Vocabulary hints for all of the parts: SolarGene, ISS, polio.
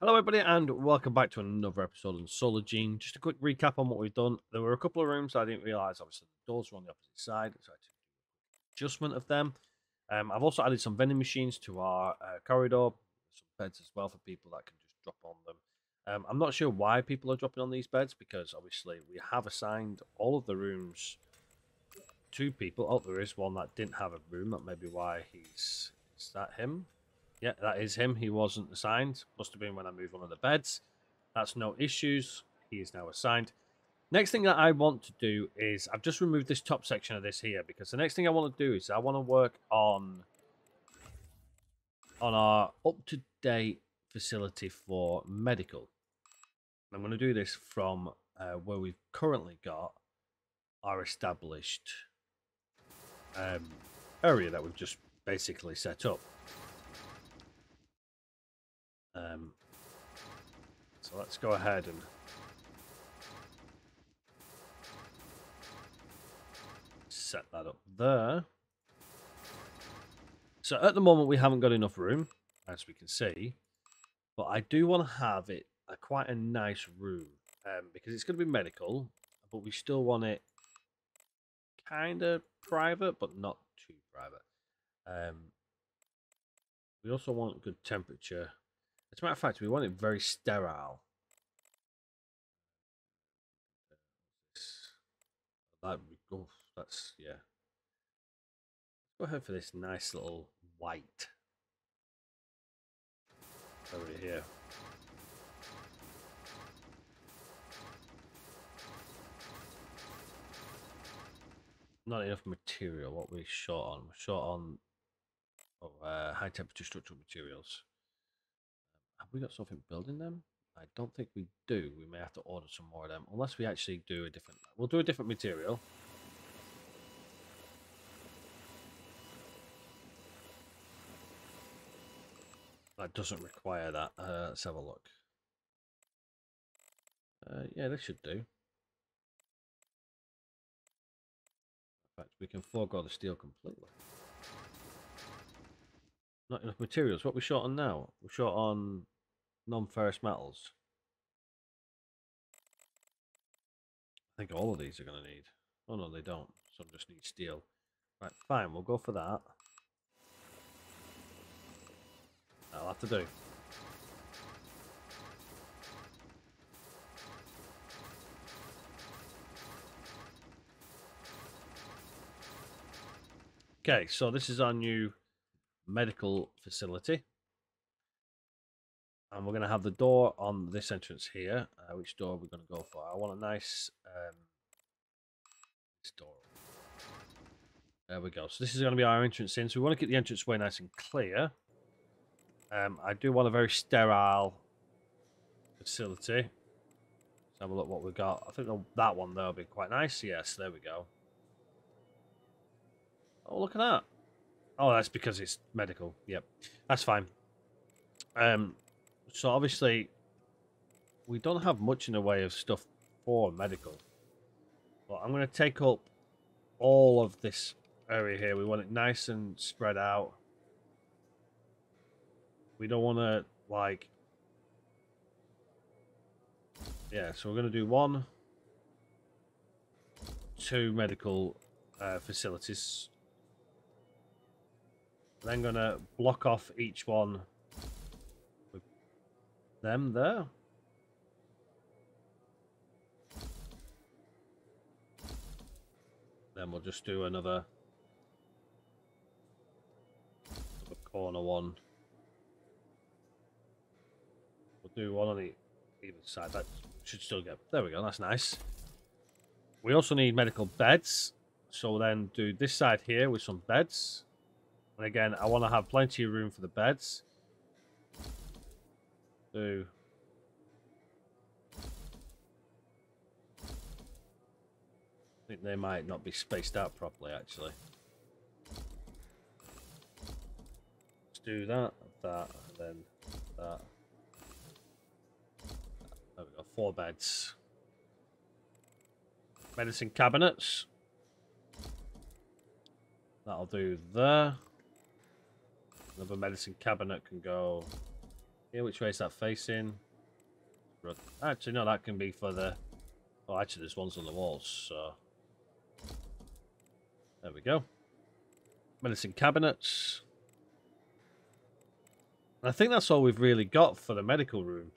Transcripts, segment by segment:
Hello everybody and welcome back to another episode on SolarGene. Just a quick recap on what we've done. There were a couple of rooms I didn't realise, obviously the doors were on the opposite side, so I had to do adjustment of them. I've also added some vending machines to our corridor, some beds as well for people that can just drop on them. I'm not sure why people are dropping on these beds because obviously we have assigned all of the rooms to people. Oh, there is one that didn't have a room, that may be why he's... Is that him? Yeah, that is him. He wasn't assigned. Must have been when I moved one of the beds. That's no issues. He is now assigned. Next thing that I want to do is I've just removed this top section of this here because the next thing I want to do is I want to work on our up-to-date facility for medical. I'm going to do this from where we've currently got our established area that we've just basically set up. So let's go ahead and set that up there. So at the moment we haven't got enough room, as we can see, but I do want to have it quite a nice room because it's going to be medical, but we still want it kind of private, but not too private. We also want good temperature. As a matter of fact, we want it very sterile. Oh, that's, yeah. Go ahead for this nice little white over here. Not enough material. What are we short on? We're short on high temperature structural materials. Have we got something building them? I don't think we do. We may have to order some more of them. Unless we actually do a different... We'll do a different material. That doesn't require that. Let's have a look. Yeah, this should do. In fact, we can forego the steel completely. Not enough materials. What are we short on now? We're short on non-ferrous metals. I think all of these are going to need... Oh no, they don't. Some just need steel. Right, fine. We'll go for that. That'll have to do. Okay, so this is our new... medical facility, and we're going to have the door on this entrance here. Which door are we going to go for? I want a nice this door. There we go. So this is going to be our entrance in. So we want to keep the entranceway nice and clear. I do want a very sterile facility. Let's have a look what we've got. I think that one there will be quite nice. Yes, there we go. Oh, look at that. Oh, that's because it's medical. Yep, that's fine. So obviously, we don't have much in the way of stuff for medical. But I'm going to take up all of this area here. We want it nice and spread out. We don't want to, like... Yeah, so we're going to do 1, 2 medical facilities. Then gonna block off each one with them there. Then we'll just do another corner one. We'll do one on either side. That should still get... There we go, that's nice. We also need medical beds. So we'll then do this side here with some beds. And again, I want to have plenty of room for the beds. Do I think they might not be spaced out properly, actually. Let's do that, and then that. There we go, 4 beds. Medicine cabinets. That'll do there. Another medicine cabinet can go Yeah, which way is that facing? Actually, no, that can be for the... Oh, actually, this one's on the walls, so... There we go. Medicine cabinets. I think that's all we've really got for the medical room.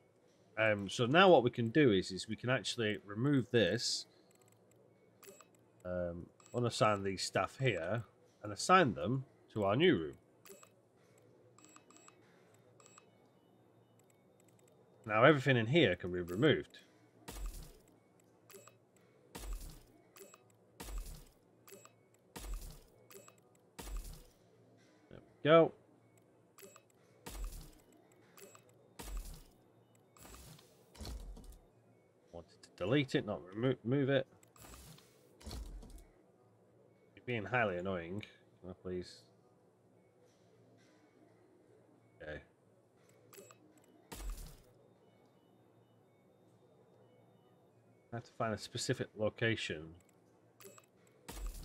So now what we can do is we can actually remove this. Unassign these staff here and assign them to our new room. Now everything in here can be removed. There we go. Wanted to delete it, not remove it. You're being highly annoying. Can I please? Okay. I have to find a specific location.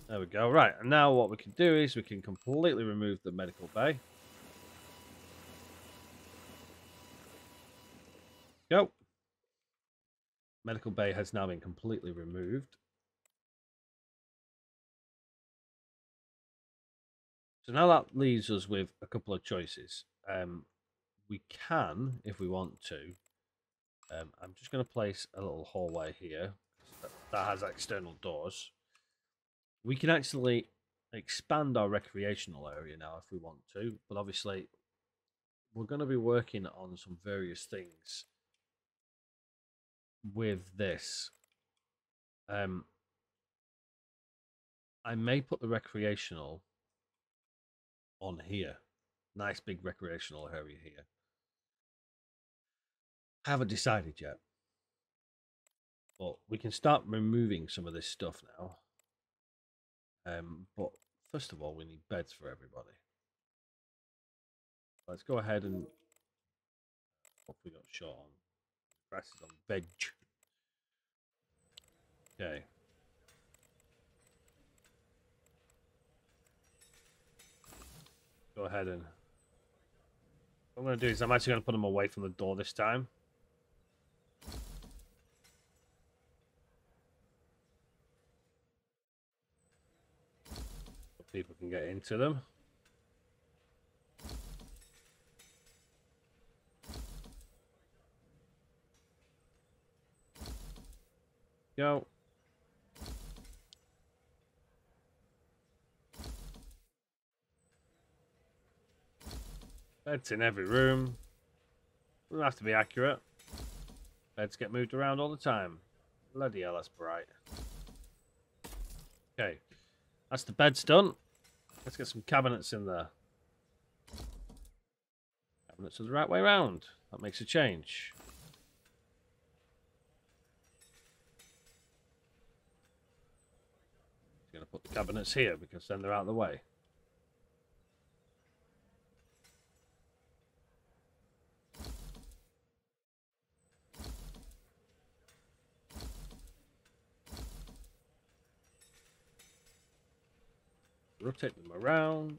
There we go. Right, and now what we can do is we can completely remove the medical bay. Go. Medical bay has now been completely removed. So now that leaves us with a couple of choices. We can, if we want to, I'm just going to place a little hallway here that has external doors. We can actually expand our recreational area now if we want to, but obviously we're going to be working on some various things with this. I may put the recreational on here. Nice big recreational area here. Haven't decided yet, but we can start removing some of this stuff now. But first of all, we need beds for everybody. Let's go ahead and what we got short on. Grass is on veg. Okay. Go ahead and what I'm going to do is I'm actually going to put them away from the door this time. People can get into them. Go. Beds in every room. We don't have to be accurate. Beds get moved around all the time. Bloody hell, that's bright. Okay. That's the beds done. Let's get some cabinets in there. Cabinets are the right way round. That makes a change. I'm going to put the cabinets here because then they're out of the way. Rotate them around.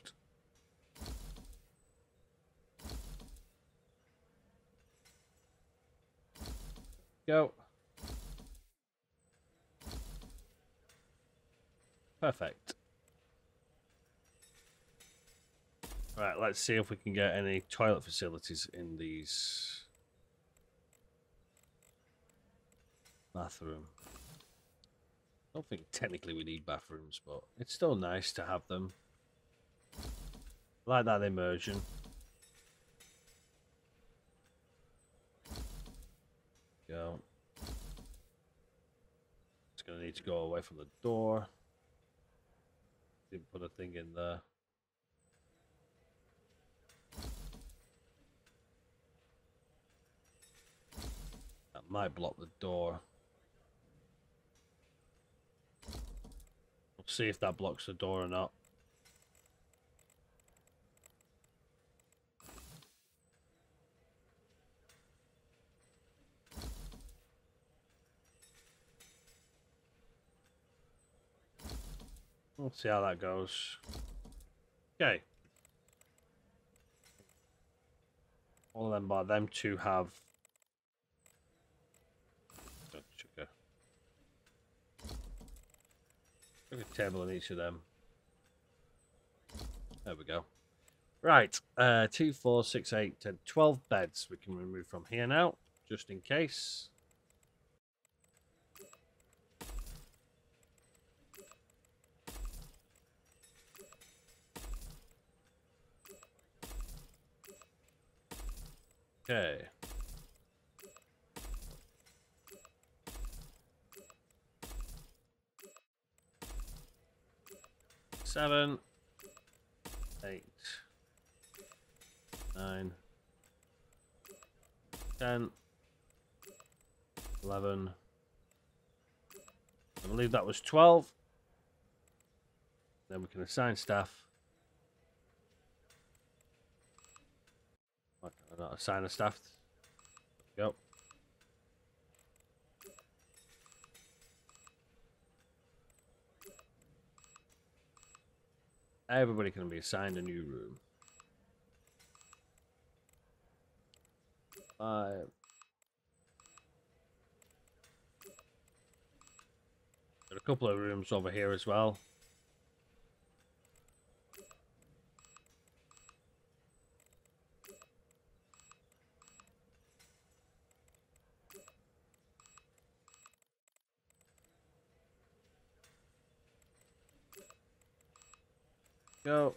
Go. Perfect. Right, let's see if we can get any toilet facilities in these bathroom. I don't think technically we need bathrooms, but it's still nice to have them. Like that immersion. Go. It's going to need to go away from the door. Didn't put a thing in there. That might block the door. See if that blocks the door or not. We'll see how that goes. Okay. All them by them two have. Oh, sugar. Put a table in each of them. There we go. Right, 2, 4, 6, 8, 10, 12 beds we can remove from here now, just in case. Okay. Seven. 8, 9, 10, 11. I believe that was 12. Then we can assign staff. Why can I not assign a staff? Go. Everybody can be assigned a new room. 5. There are a couple of rooms over here as well. Go.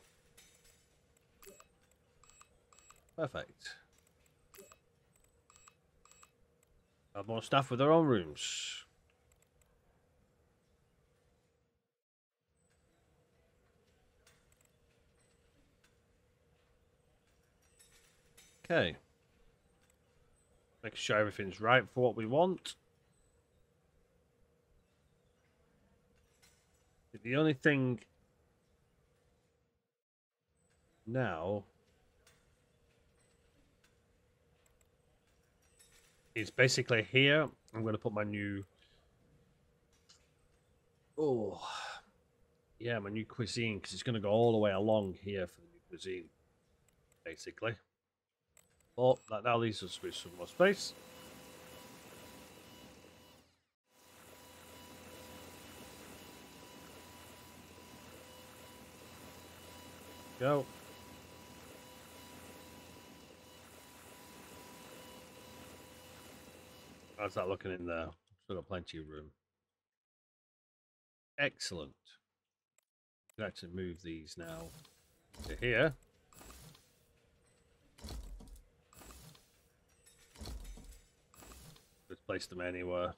Perfect. Have more staff with their own rooms. Okay. Make sure everything's right for what we want. The only thing now is basically here. I'm going to put my new, oh yeah, my new cuisine, because it's going to go all the way along here for the new cuisine, basically. Oh, that now leaves us with some more space. Go. How's that looking in there? Still got plenty of room. Excellent. We can actually move these now to here. Just place them anywhere.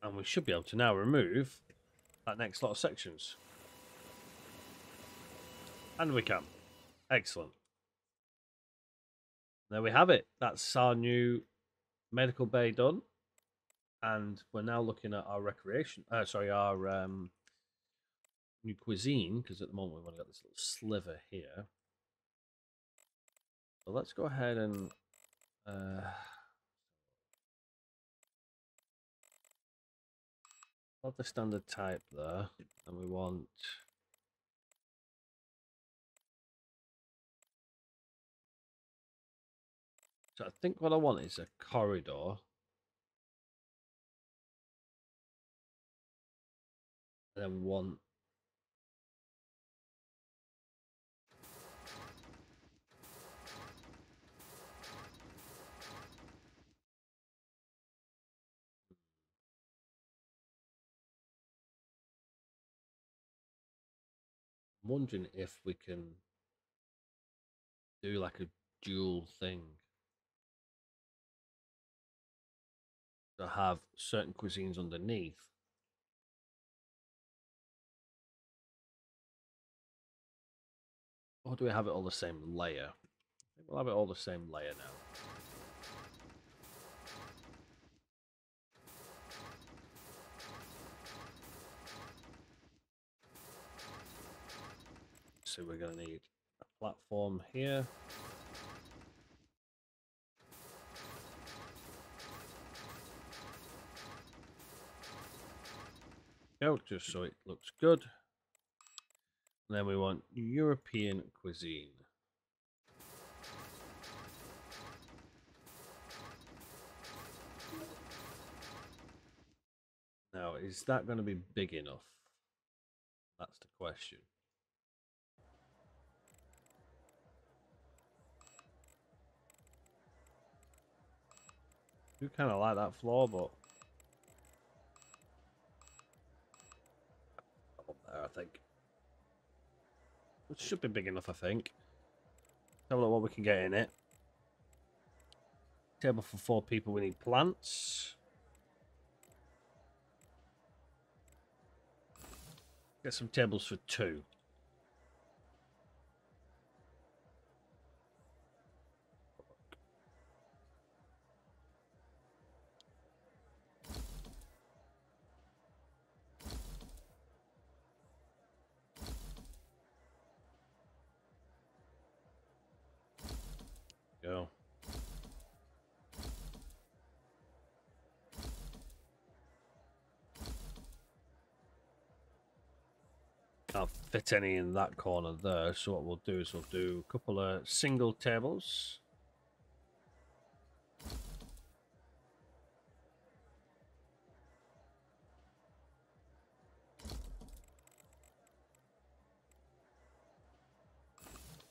And we should be able to now remove that next lot of sections. And we can. Excellent. There we have it. That's our new medical bay done, and we're now looking at our recreation. Sorry, our new cuisine, because at the moment we've only got this little sliver here. So let's go ahead and not the standard type there, and we want. So I think what I want is a corridor. And then one. I'm wondering if we can do like a dual thing. To have certain cuisines underneath. Or do we have it all the same layer? I think we'll have it all the same layer now. So we're going to need a platform here. Just so it looks good. And then we want European cuisine. But is that going to be big enough? That's the question. I do kind of like that floor, but up there, I think. It should be big enough, I think. Let's have a look what we can get in it. Table for 4 people. We need plants. Get some tables for 2. Go. Can't fit any in that corner there, so what we'll do is we'll do a couple of single tables.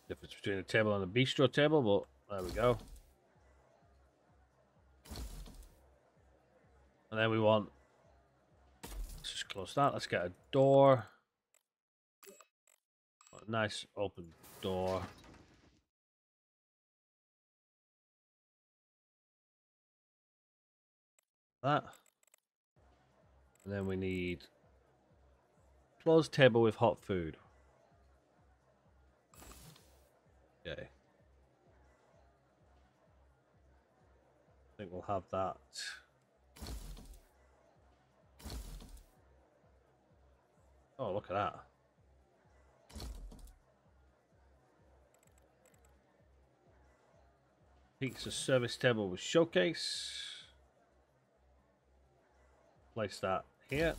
Difference between a table and a bistro table, but there we go. And then we want, let's just close that, let's get a door. Nice open door. That. And then we need closed table with hot food. Okay. I think we'll have that. Oh, look at that. Pizza service table with showcase. Place that here.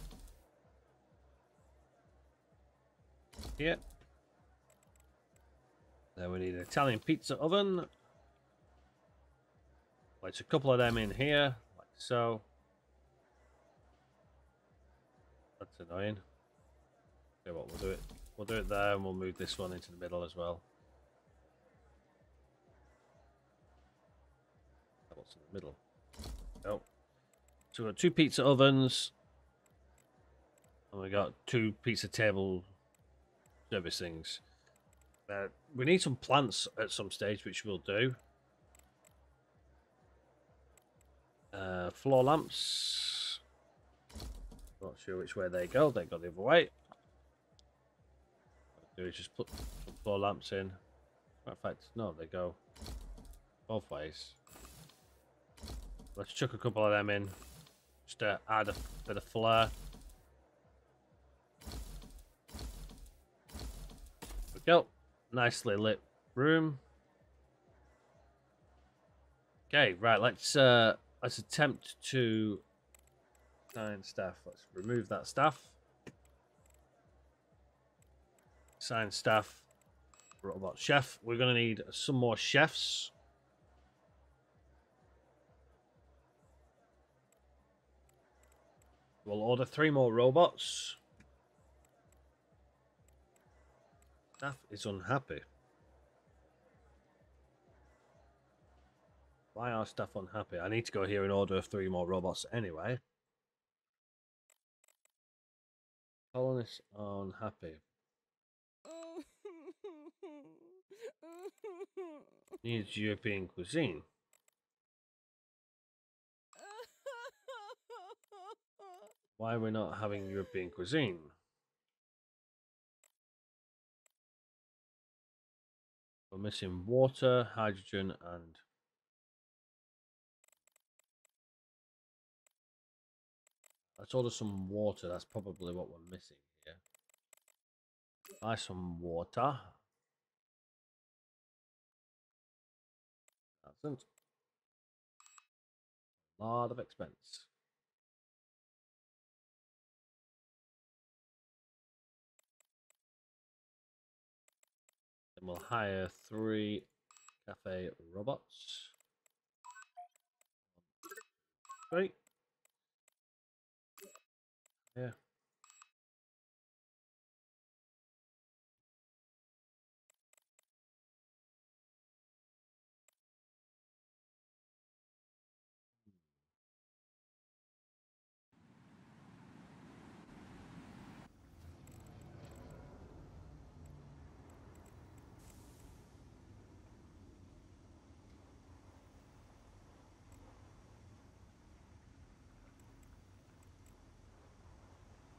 Here. Then we need an Italian pizza oven. Place a couple of them in here, like so. That's annoying. Okay, what we'll do it. We'll do it there, and we'll move this one into the middle as well. In the middle. Oh, so we got 2 pizza ovens, and we got 2 pizza table service things. We need some plants at some stage, which we'll do. Floor lamps. Not sure which way they go. They go the other way. What I'll do is just put some floor lamps in. In fact, no, they go both ways. Let's chuck a couple of them in, just to add a bit of flair. There we go. Nicely lit room. Okay, right. Let's attempt to sign staff. Let's remove that staff. Sign staff. Robot chef. We're gonna need some more chefs. We'll order 3 more robots. Staff is unhappy. Why are staff unhappy? I need to go here and order 3 more robots anyway. Colonists are unhappy. Needs European cuisine. Why we're not having European cuisine? We're missing water, hydrogen, and let's order some water. That's probably what we're missing here. Buy some water. That's a lot of expense. We'll hire 3 cafe robots. 3. Yeah.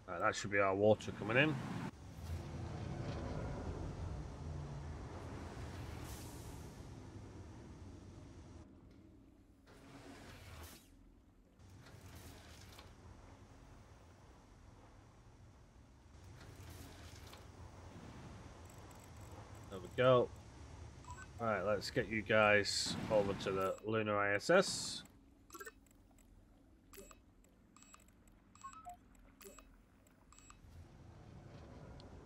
Right, that should be our water coming in. There we go. All right, let's get you guys over to the lunar ISS.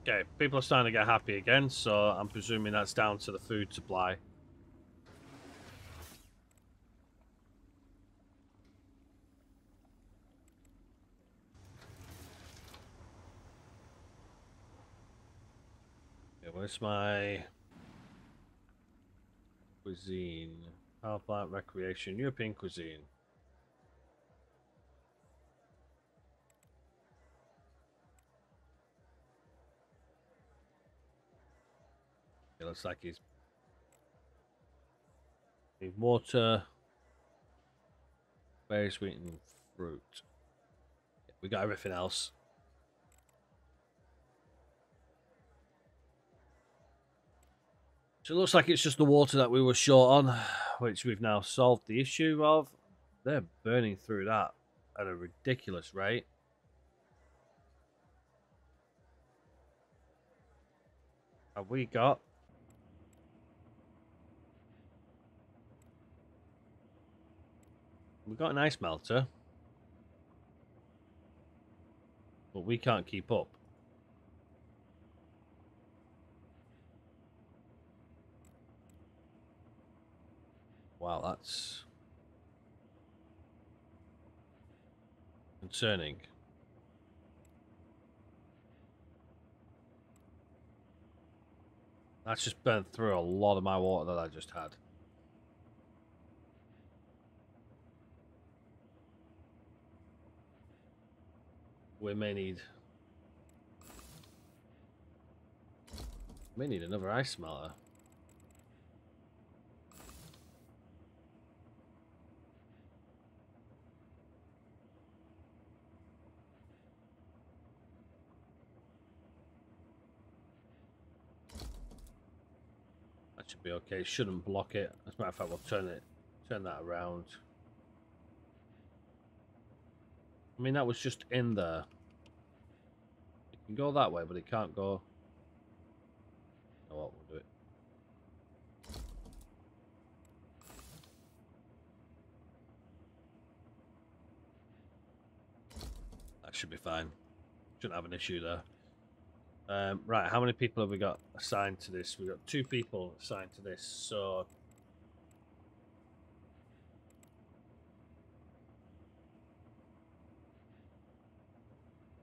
Okay, people are starting to get happy again, so I'm presuming that's down to the food supply. Okay, where's my cuisine? Power plant, recreation, European cuisine. It looks like he's need water, berry sweetened fruit. Yeah, we got everything else. So it looks like it's just the water that we were short on, which we've now solved the issue of. They're burning through that at a ridiculous rate. Have we got? We've got an ice melter, but we can't keep up. Wow, that's concerning. That's just burnt through a lot of my water that I just had. We may need another ice smelter. That should be okay. Shouldn't block it. As a matter of fact, we'll turn that around. I mean, that was just in there. It can go that way, but it can't go. You know what, we'll do it. That should be fine. Shouldn't have an issue there. Right, how many people have we got assigned to this? We've got 2 people assigned to this, so...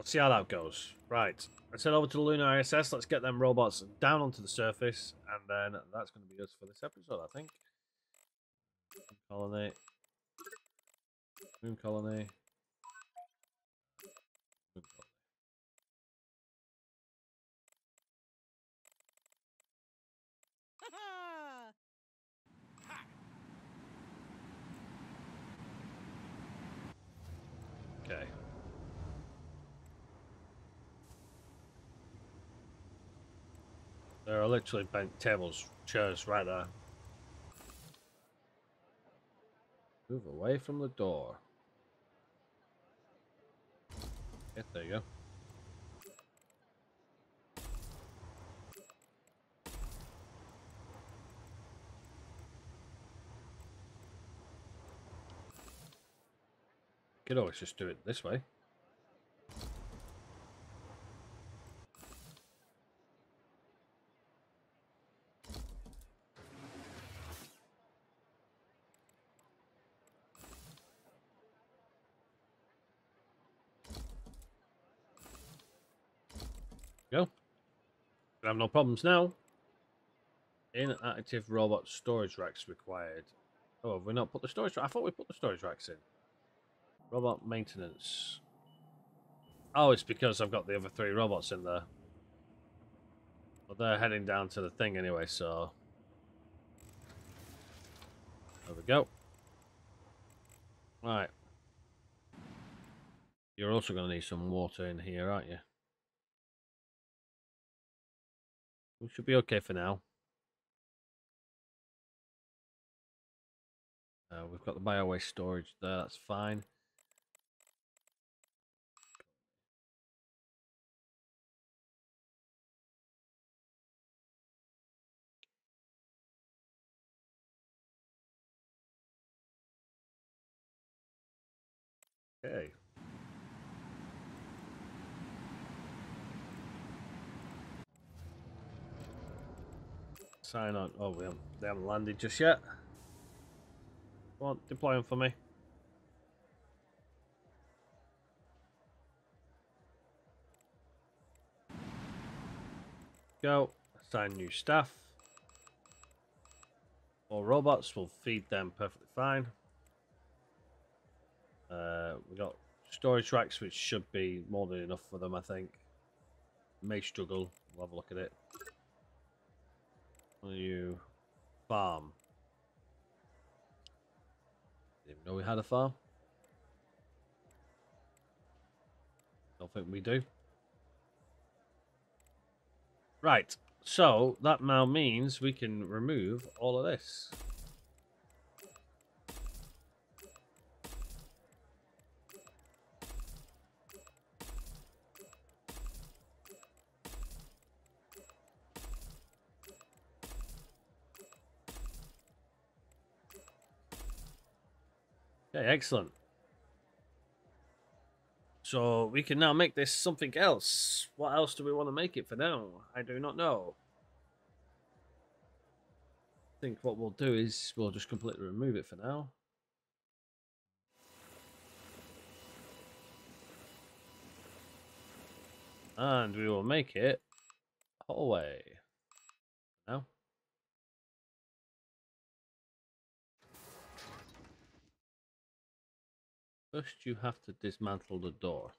see how that goes. Right, let's head over to the lunar ISS. Let's get them robots down onto the surface, and then that's going to be us for this episode, I think. Colony, moon colony, moon colony. There are literally bent tables, chairs right there. Move away from the door. Yeah, there you go. Could always just do it this way. We have no problems now. Inactive robot storage racks required. Oh, have we not put the storage racks? I thought we put the storage racks in. Robot maintenance. Oh, it's because I've got the other three robots in there. But they're heading down to the thing anyway, so... There we go. Right. You're also going to need some water in here, aren't you? We should be okay for now. We've got the bio-waste storage there, that's fine. Okay. Sign on. Oh, they haven't landed just yet. Come on, deploy them for me. Go. Assign new staff. All robots will feed them perfectly fine. We got storage racks, which should be more than enough for them, I think. May struggle. We'll have a look at it. You farm. Didn't even know we had a farm. Don't think we do. Right. So that now means we can remove all of this. Okay, excellent. So we can now make this something else. What else do we want to make it for now? I do not know. I think what we'll do is we'll just completely remove it for now. And we will make it a hallway. Now. First, you have to dismantle the door.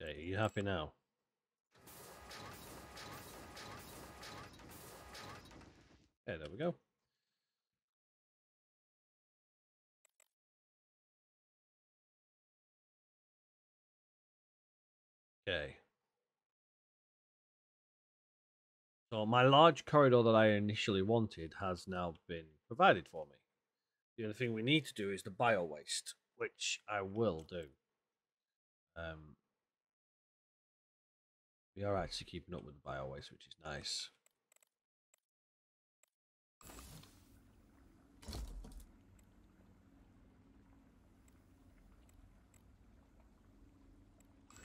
Okay, are you happy now? Okay, there we go. Okay. So my large corridor that I initially wanted has now been provided for me. The other thing we need to do is the bio waste, which I will do. We are actually keeping up with the bio waste, which is nice.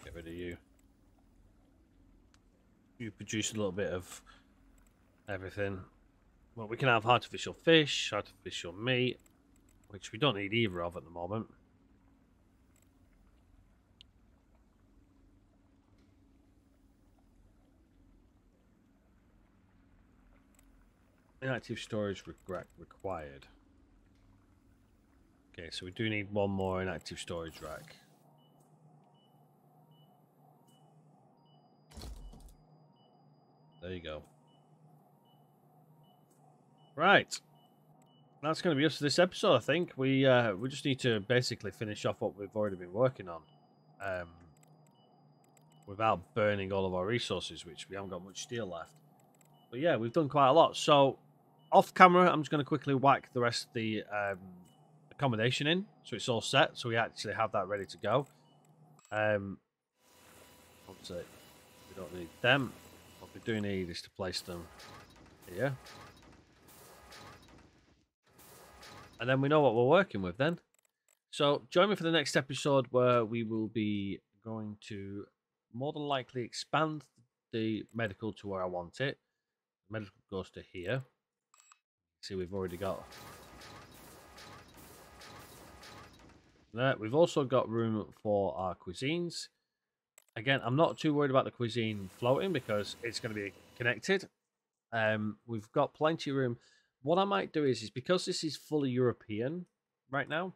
Get rid of you. You produce a little bit of everything. Well, we can have artificial fish, artificial meat, which we don't need either of at the moment. Inactive storage required. Okay, so we do need one more inactive storage rack. There you go. Right. That's going to be us for this episode, I think. We just need to basically finish off what we've already been working on. Without burning all of our resources, which we haven't got much steel left. But yeah, we've done quite a lot. So, off camera, I'm just going to quickly whack the rest of the accommodation in. So it's all set. So we actually have that ready to go. Obviously, we don't need them. What we do need is to place them here. And then we know what we're working with then. So join me for the next episode where we will be going to more than likely expand the medical to where I want it. The medical goes to here. See, we've already got there. We've also got room for our cuisines. Again, I'm not too worried about the cuisine floating because it's going to be connected. We've got plenty of room. What I might do is because this is fully European right now,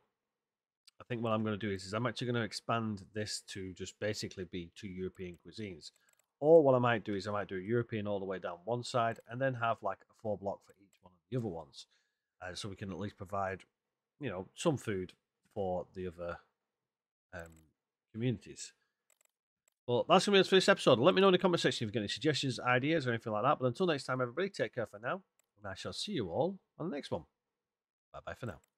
I think what I'm going to do is I'm actually going to expand this to just basically be two European cuisines. Or what I might do is I might do a European all the way down one side and then have like a 4 block for each one of the other ones. So we can at least provide, you know, some food for the other communities. Well, that's going to be it for this episode. Let me know in the comment section if you've got any suggestions, ideas, or anything like that. But until next time, everybody, take care for now. And I shall see you all on the next one. Bye-bye for now.